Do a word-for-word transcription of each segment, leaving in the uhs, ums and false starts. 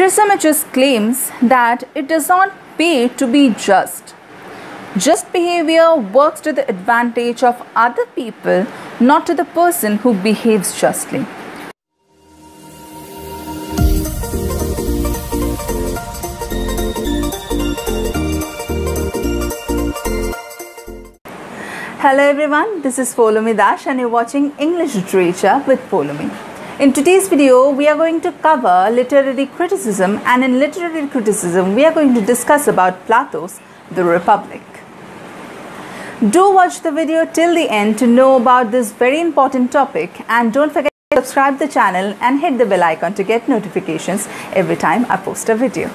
Thrasymachus claims that it does not pay to be just. Just behavior works to the advantage of other people, not to the person who behaves justly. Hello everyone, this is Poulami Das and you're watching English Literature with Poulami. In today's video, we are going to cover literary criticism, and in literary criticism, we are going to discuss about Plato's The Republic. Do watch the video till the end to know about this very important topic, and don't forget to subscribe to the channel and hit the bell icon to get notifications every time I post a video.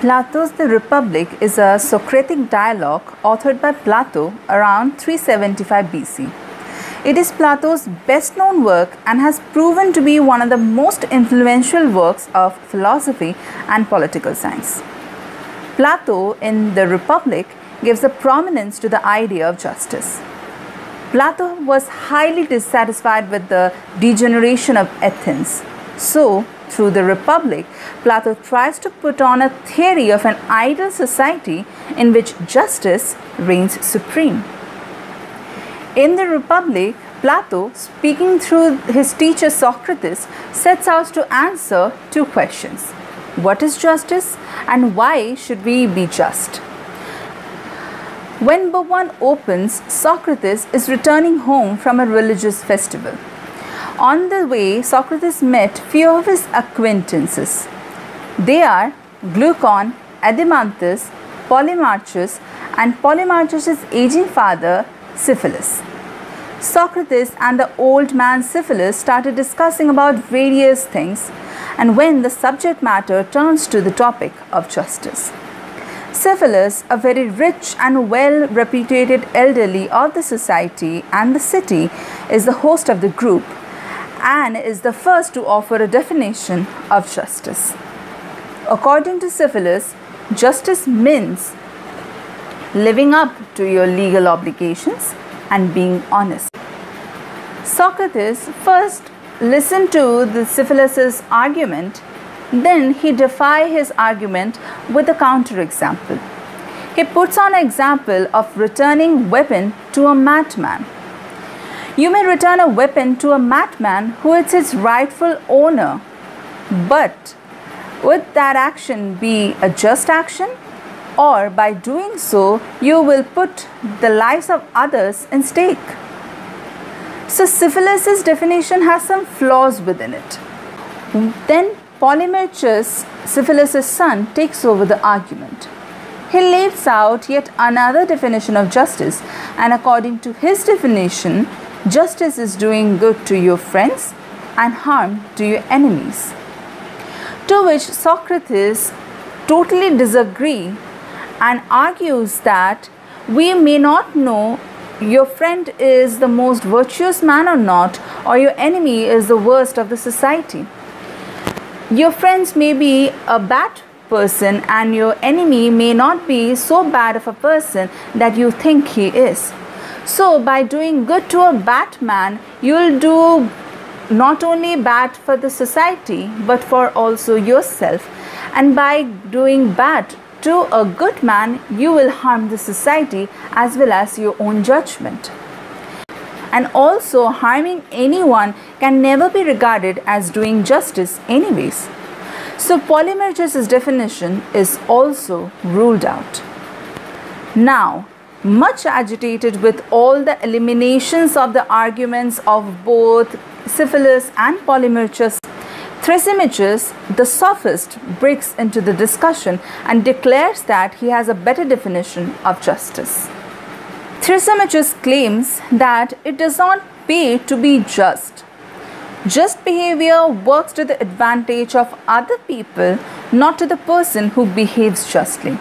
Plato's The Republic is a Socratic dialogue authored by Plato around three seventy-five B C. It is Plato's best known work and has proven to be one of the most influential works of philosophy and political science. Plato in The Republic gives a prominence to the idea of justice. Plato was highly dissatisfied with the degeneration of Athens. So, through The Republic, Plato tries to put on a theory of an ideal society in which justice reigns supreme. In The Republic, Plato, speaking through his teacher Socrates, sets out to answer two questions. What is justice, and why should we be just? When book one opens, Socrates is returning home from a religious festival. On the way, Socrates met few of his acquaintances. They are Glaucon, Adeimantus, Polemarchus, and Polemarchus' aging father, Syphilis. Socrates and the old man Syphilis started discussing about various things, and when the subject matter turns to the topic of justice. Cephalus, a very rich and well-reputed elderly of the society and the city, is the host of the group and is the first to offer a definition of justice. According to Cephalus, justice means living up to your legal obligations and being honest. Socrates first listened to the Syphilis' argument, then he defies his argument with a counterexample. He puts on an example of returning weapon to a madman. You may return a weapon to a madman who is its rightful owner, but would that action be a just action? Or by doing so, you will put the lives of others in stake. So Syphilis' definition has some flaws within it. Then Polemarchus, Syphilis' son, takes over the argument. He lays out yet another definition of justice, and according to his definition, justice is doing good to your friends and harm to your enemies. To which Socrates totally disagrees and argues that we may not know your friend is the most virtuous man or not, or your enemy is the worst of the society. Your friends may be a bad person and your enemy may not be so bad of a person that you think he is. So by doing good to a bad man, you'll do not only bad for the society but for also yourself, and by doing bad to a good man, you will harm the society as well as your own judgment. And also, harming anyone can never be regarded as doing justice anyways. So Polemarchus' definition is also ruled out. Now, much agitated with all the eliminations of the arguments of both Syphilis and Polemarchus, Thrasymachus, the sophist, breaks into the discussion and declares that he has a better definition of justice. Thrasymachus claims that it does not pay to be just. Just behavior works to the advantage of other people, not to the person who behaves justly.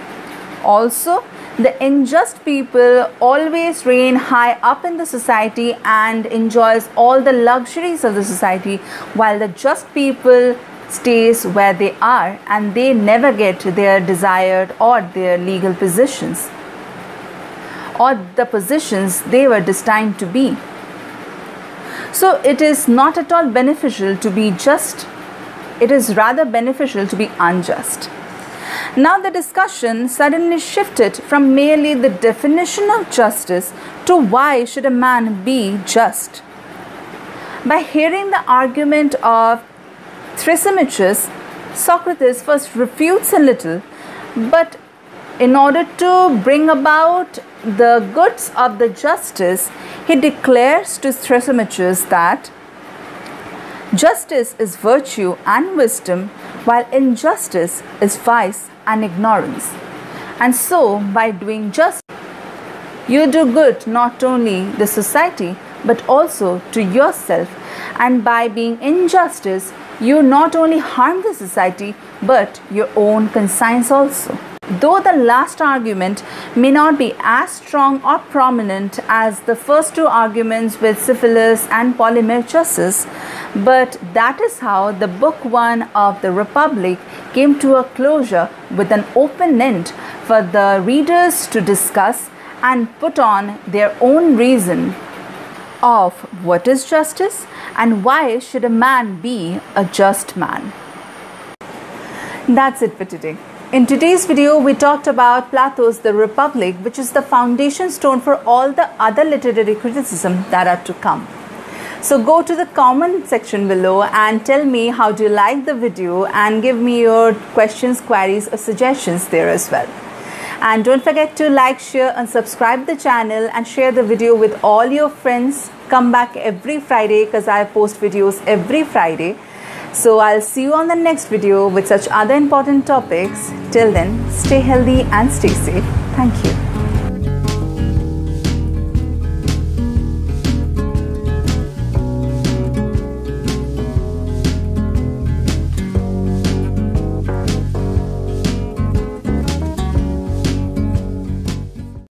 Also, the unjust people always reign high up in the society and enjoys all the luxuries of the society, while the just people stays where they are and they never get their desired or their legal positions or the positions they were destined to be. So it is not at all beneficial to be just. it is rather beneficial to be unjust. Now the discussion suddenly shifted from merely the definition of justice to why should a man be just. By hearing the argument of Thrasymachus, Socrates first refutes a little, but in order to bring about the goods of the justice, he declares to Thrasymachus that justice is virtue and wisdom, while injustice is vice and ignorance. And so, by doing justice, you do good not only to society but also to yourself. And by being injustice, you not only harm the society but your own conscience also. Though the last argument may not be as strong or prominent as the first two arguments with Syphilis and Polemarchus, but that is how the book one of The Republic came to a closure, with an open end for the readers to discuss and put on their own reason of what is justice and why should a man be a just man. That's it for today. In today's video, we talked about Plato's The Republic, which is the foundation stone for all the other literary criticism that are to come. So go to the comment section below and tell me how do you like the video, and give me your questions, queries or suggestions there as well. And don't forget to like, share and subscribe the channel, and share the video with all your friends. Come back every Friday because I post videos every Friday. So I'll see you on the next video with such other important topics. Till then, stay healthy and stay safe. Thank you.